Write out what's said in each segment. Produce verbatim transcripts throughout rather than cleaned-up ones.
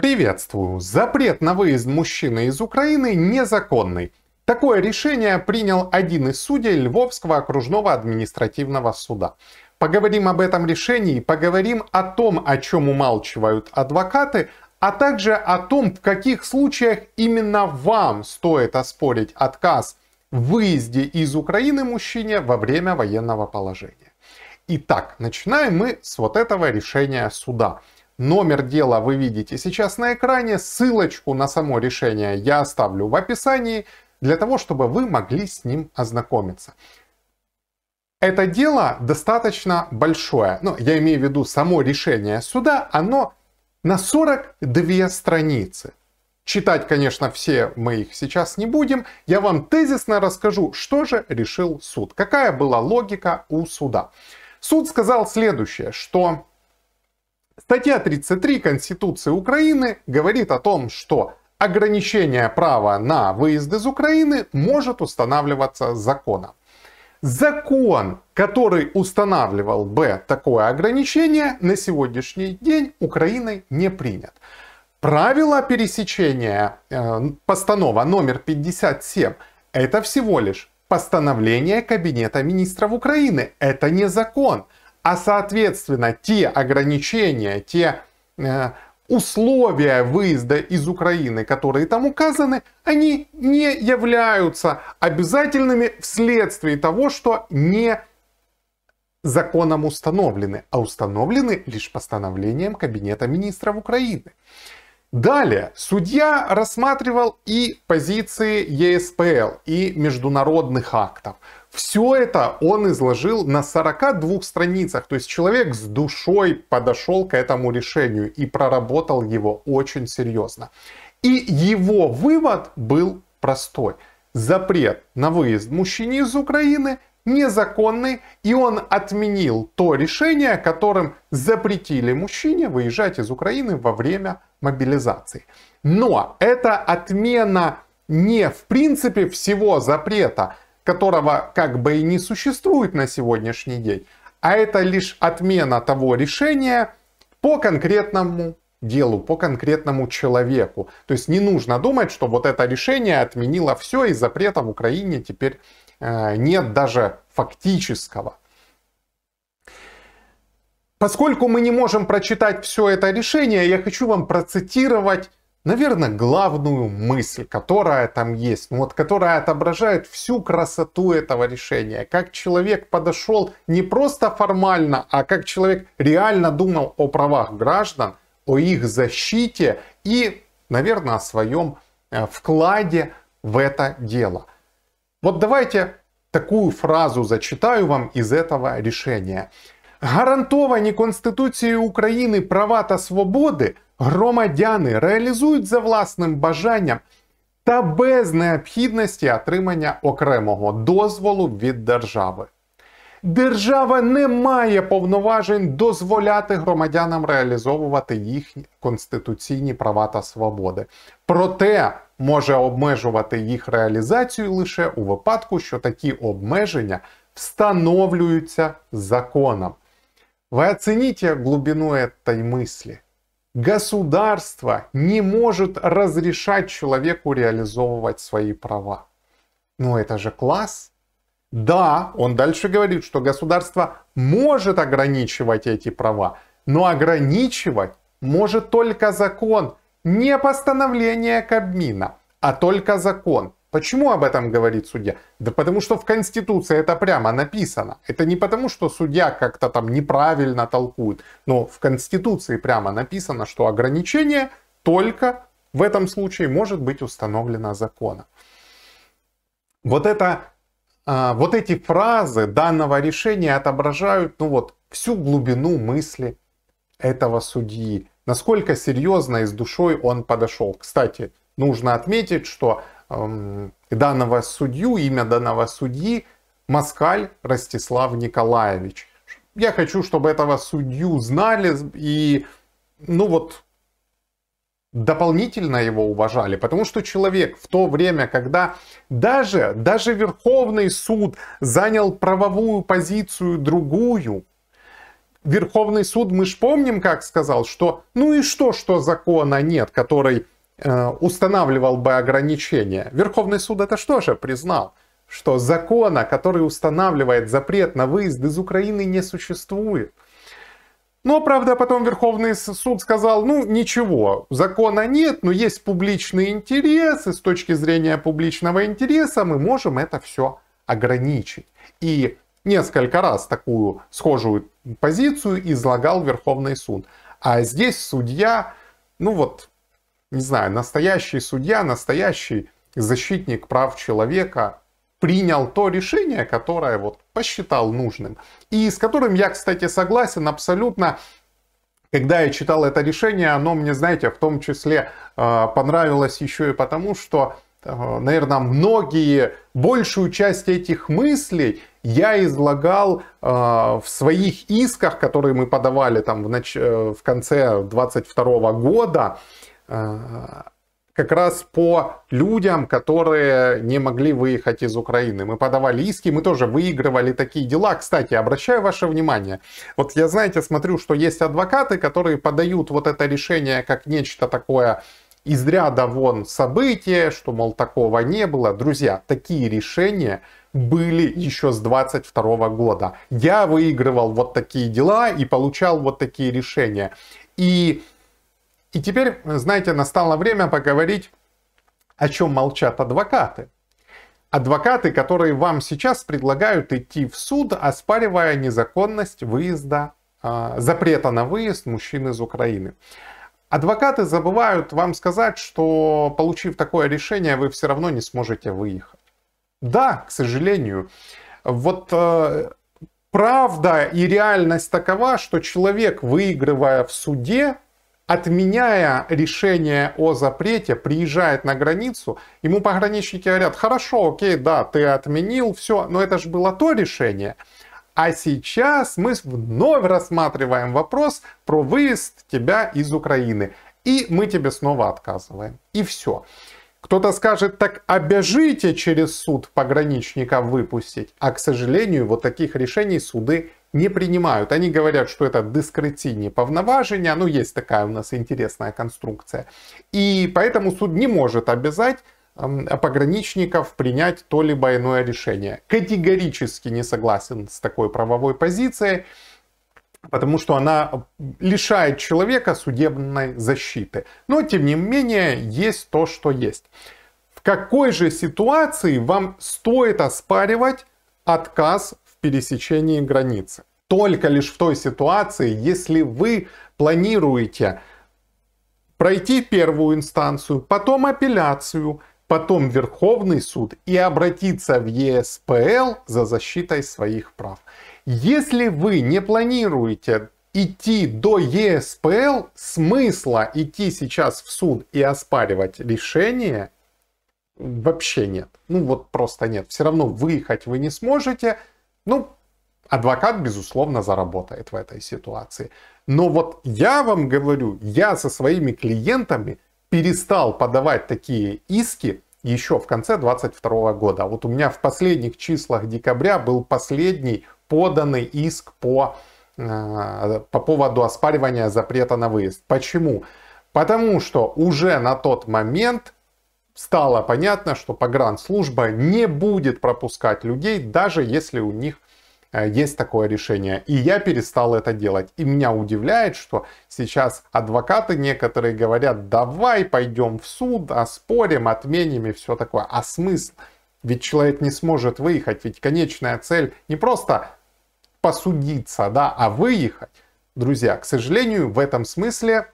Приветствую! Запрет на выезд мужчины из Украины незаконный. Такое решение принял один из судей Львовского окружного административного суда. Поговорим об этом решении, поговорим о том, о чем умалчивают адвокаты, а также о том, в каких случаях именно вам стоит оспорить отказ в выезде из Украины мужчине во время военного положения. Итак, начинаем мы с вот этого решения суда. Номер дела вы видите сейчас на экране, ссылочку на само решение я оставлю в описании, для того, чтобы вы могли с ним ознакомиться. Это дело достаточно большое, ну, я имею в виду само решение суда, оно на сорок две страницы. Читать, конечно, все мы их сейчас не будем, я вам тезисно расскажу, что же решил суд, какая была логика у суда. Суд сказал следующее, что... Статья тридцать три Конституции Украины говорит о том, что ограничение права на выезд из Украины может устанавливаться законом. Закон, который устанавливал бы такое ограничение, на сегодняшний день Украиной не принят. Правило пересечения, э, постанова номер пятьдесят семь, это всего лишь постановление Кабинета министров Украины, это не закон. А соответственно, те ограничения, те э, условия выезда из Украины, которые там указаны, они не являются обязательными вследствие того, что не законом установлены, а установлены лишь постановлением Кабинета министров Украины. Далее, судья рассматривал и позиции Е С П Л, и международных актов. Все это он изложил на сорока двух страницах, то есть человек с душой подошел к этому решению и проработал его очень серьезно. И его вывод был простой. Запрет на выезд мужчине из Украины незаконный, и он отменил то решение, которым запретили мужчине выезжать из Украины во время мобилизации. Но это отмена не в принципе всего запрета, которого как бы и не существует на сегодняшний день, а это лишь отмена того решения по конкретному делу, по конкретному человеку. То есть не нужно думать, что вот это решение отменило все и запрета в Украине теперь э, нет даже фактического. Поскольку мы не можем прочитать все это решение, я хочу вам процитировать, наверное, главную мысль, которая там есть, ну вот, которая отображает всю красоту этого решения. Как человек подошел не просто формально, а как человек реально думал о правах граждан, о их защите и, наверное, о своем вкладе в это дело. Вот давайте такую фразу зачитаю вам из этого решения. Гарантовані Конституцією України права та свободи громадяни реалізують за власним бажанням та без необхідності отримання окремого дозволу від держави. Держава не має повноважень дозволяти громадянам реалізовувати їхні конституційні права та свободи. Проте може обмежувати їх реалізацію лише у випадку, що такі обмеження встановлюються законом. Вы оцените глубину этой мысли. Государство не может разрешать человеку реализовывать свои права. Но это же класс. Да, он дальше говорит, что государство может ограничивать эти права, но ограничивать может только закон, не постановление Кабмина, а только закон. Почему об этом говорит судья? Да потому что в Конституции это прямо написано. Это не потому, что судья как-то там неправильно толкует. Но в Конституции прямо написано, что ограничение только в этом случае может быть установлено законом. Вот, это, вот эти фразы данного решения отображают ну вот, всю глубину мысли этого судьи. Насколько серьезно и с душой он подошел. Кстати, нужно отметить, что... данного судью, имя данного судьи Москаль Ростислав Николаевич. Я хочу, чтобы этого судью знали и, ну вот, дополнительно его уважали. Потому что человек в то время, когда даже, даже Верховный суд занял правовую позицию другую, Верховный суд, мы ж помним, как сказал, что ну и что, что закона нет, который э, устанавливал бы ограничения. Верховный суд это что же признал? Что закона, который устанавливает запрет на выезд из Украины, не существует. Но, правда, потом Верховный суд сказал, ну ничего, закона нет, но есть публичный интерес, и с точки зрения публичного интереса мы можем это все ограничить. И несколько раз такую схожую позицию излагал Верховный суд. А здесь судья, ну вот, не знаю, настоящий судья, настоящий защитник прав человека принял то решение, которое вот посчитал нужным. И с которым я, кстати, согласен абсолютно. Когда я читал это решение, оно мне, знаете, в том числе э, понравилось еще и потому, что, э, наверное, многие, большую часть этих мыслей я излагал э, в своих исках, которые мы подавали там в, нач... в конце двадцать второго года, э, как раз по людям, которые не могли выехать из Украины. Мы подавали иски, мы тоже выигрывали такие дела. Кстати, обращаю ваше внимание. Вот я, знаете, смотрю, что есть адвокаты, которые подают вот это решение как нечто такое из ряда вон событие, что, мол, такого не было. Друзья, такие решения были еще с двадцать второго года. Я выигрывал вот такие дела и получал вот такие решения. И... И теперь, знаете, настало время поговорить, о чем молчат адвокаты. Адвокаты, которые вам сейчас предлагают идти в суд, оспаривая незаконность выезда, э, запрета на выезд мужчин из Украины. Адвокаты забывают вам сказать, что, получив такое решение, вы все равно не сможете выехать. Да, к сожалению. Вот... Э, правда и реальность такова, что человек, выигрывая в суде, отменяя решение о запрете, приезжает на границу, ему пограничники говорят, хорошо, окей, да, ты отменил, все, но это же было то решение. А сейчас мы вновь рассматриваем вопрос про выезд тебя из Украины. И мы тебе снова отказываем. И все. Кто-то скажет, так обяжите через суд пограничника выпустить. А, к сожалению, вот таких решений суды не принимают. Они говорят, что это дискреційні повноваження. Ну, есть такая у нас интересная конструкция. И поэтому суд не может обязать пограничников принять то-либо иное решение. Категорически не согласен с такой правовой позицией, потому что она лишает человека судебной защиты. Но, тем не менее, есть то, что есть. В какой же ситуации вам стоит оспаривать отказ пересечении границы? Только лишь в той ситуации, если вы планируете пройти первую инстанцию, потом апелляцию, потом Верховный суд и обратиться в Е С П Л за защитой своих прав. Если вы не планируете идти до Е С П Л, смысла идти сейчас в суд и оспаривать решение вообще нет. Ну вот просто нет. Все равно выехать вы не сможете. Ну, адвокат, безусловно, заработает в этой ситуации. Но вот я вам говорю, я со своими клиентами перестал подавать такие иски еще в конце двадцать второго года. Вот у меня в последних числах декабря был последний поданный иск по, э, по поводу оспаривания запрета на выезд. Почему? Потому что уже на тот момент... стало понятно, что погранслужба не будет пропускать людей, даже если у них есть такое решение. И я перестал это делать. И меня удивляет, что сейчас адвокаты некоторые говорят, давай пойдем в суд, оспорим, отменим и все такое. А смысл? Ведь человек не сможет выехать. Ведь конечная цель не просто посудиться, да, а выехать. Друзья, к сожалению, в этом смысле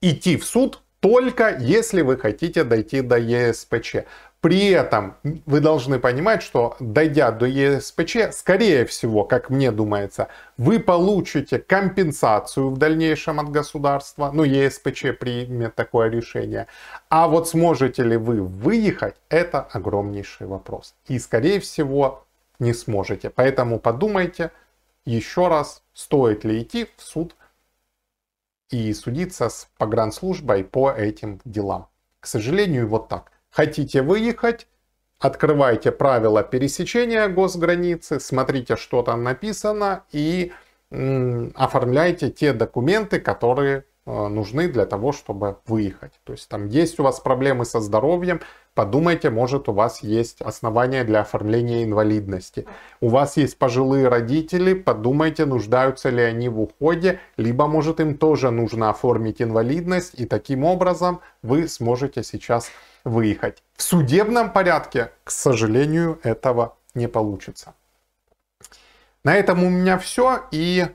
идти в суд... только если вы хотите дойти до Е С П Ч. При этом вы должны понимать, что дойдя до Е С П Ч, скорее всего, как мне думается, вы получите компенсацию в дальнейшем от государства. Ну, Е С П Ч примет такое решение. А вот сможете ли вы выехать, это огромнейший вопрос. И, скорее всего, не сможете. Поэтому подумайте еще раз, стоит ли идти в суд и судиться с погранслужбой по этим делам. К сожалению, вот так. Хотите выехать, открывайте правила пересечения госграницы, смотрите, что там написано, и оформляйте те документы, которые нужны для того, чтобы выехать. То есть там есть у вас проблемы со здоровьем, подумайте, может у вас есть основания для оформления инвалидности. У вас есть пожилые родители, подумайте, нуждаются ли они в уходе, либо может им тоже нужно оформить инвалидность, и таким образом вы сможете сейчас выехать. В судебном порядке, к сожалению, этого не получится. На этом у меня все, и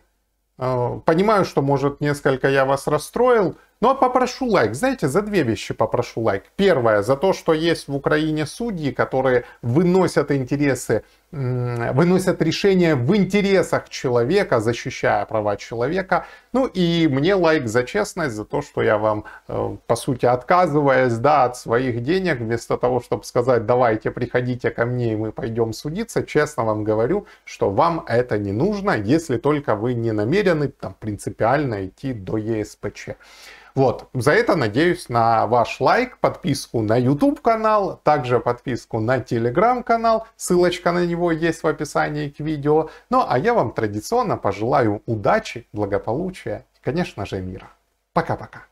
э, понимаю, что, может, несколько я вас расстроил, но попрошу лайк. Знаете, за две вещи попрошу лайк. Первое, за то, что есть в Украине судьи, которые выносят интересы, э, выносят решения в интересах человека, защищая права человека. Ну и мне лайк за честность, за то, что я вам, э, по сути, отказываясь да, от своих денег, вместо того, чтобы сказать, давайте, приходите ко мне, и мы пойдем судиться, честно вам говорю, что вам это не нужно, если только вы не намерены там, принципиально идти до Е С П Ч. Вот, за это надеюсь на ваш лайк, подписку на YouTube канал, также подписку на Telegram канал, ссылочка на него есть в описании к видео. Ну а я вам традиционно пожелаю удачи, благополучия и, конечно же, мира. Пока-пока.